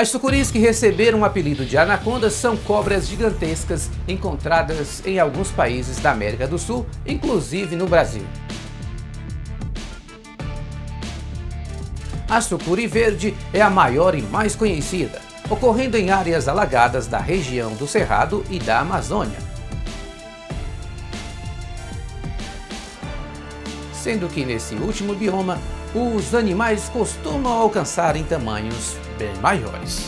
As sucuris que receberam o apelido de anacondas são cobras gigantescas encontradas em alguns países da América do Sul, inclusive no Brasil. A sucuri verde é a maior e mais conhecida, ocorrendo em áreas alagadas da região do Cerrado e da Amazônia. Sendo que nesse último bioma, os animais costumam alcançar em tamanhos bem maiores.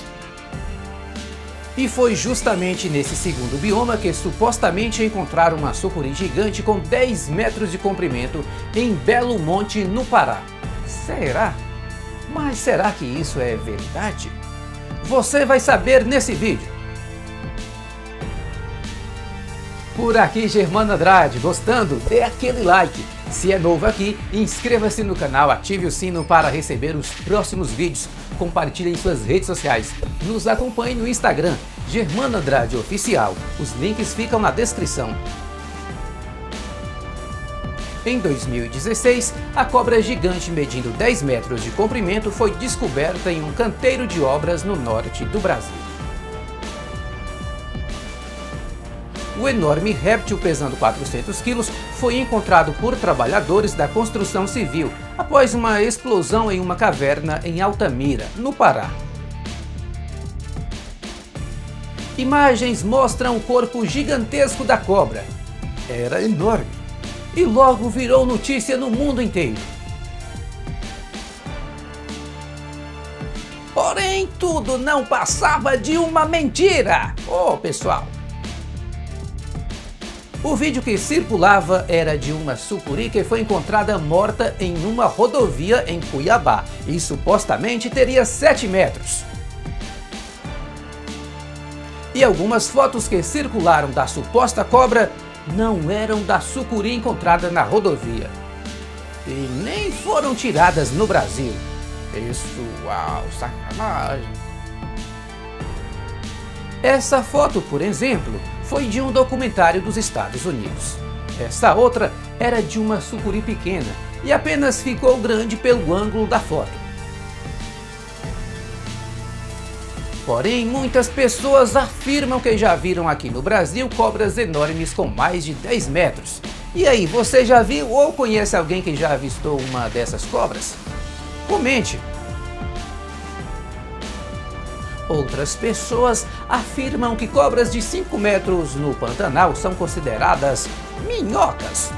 E foi justamente nesse segundo bioma que supostamente encontraram uma sucuri gigante com 10 metros de comprimento em Belo Monte, no Pará. Será? Mas será que isso é verdade? Você vai saber nesse vídeo. Por aqui, Germano Andrade. Gostando? Dê aquele like. Se é novo aqui, inscreva-se no canal, ative o sino para receber os próximos vídeos. Compartilhe em suas redes sociais. Nos acompanhe no Instagram, Germano Andrade Oficial. Os links ficam na descrição. Em 2016, a cobra gigante medindo 10 metros de comprimento foi descoberta em um canteiro de obras no norte do Brasil. O enorme réptil pesando 400 quilos foi encontrado por trabalhadores da construção civil após uma explosão em uma caverna em Altamira, no Pará. Imagens mostram o corpo gigantesco da cobra. Era enorme. E logo virou notícia no mundo inteiro. Porém, tudo não passava de uma mentira! Ô, pessoal! O vídeo que circulava era de uma sucuri que foi encontrada morta em uma rodovia em Cuiabá e supostamente teria 7 metros. E algumas fotos que circularam da suposta cobra não eram da sucuri encontrada na rodovia. E nem foram tiradas no Brasil. Pessoal, sacanagem. Essa foto, por exemplo, foi de um documentário dos Estados Unidos. Essa outra era de uma sucuri pequena e apenas ficou grande pelo ângulo da foto. Porém, muitas pessoas afirmam que já viram aqui no Brasil cobras enormes com mais de 10 metros. E aí, você já viu ou conhece alguém que já avistou uma dessas cobras? Comente! Outras pessoas afirmam que cobras de 5 metros no Pantanal são consideradas minhocas.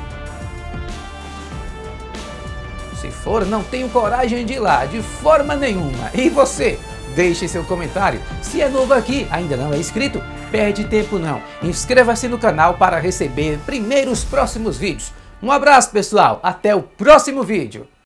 Se for, não tenho coragem de ir lá, de forma nenhuma. E você? Deixe seu comentário. Se é novo aqui, ainda não é inscrito, perde tempo não. Inscreva-se no canal para receber primeiro os próximos vídeos. Um abraço, pessoal. Até o próximo vídeo.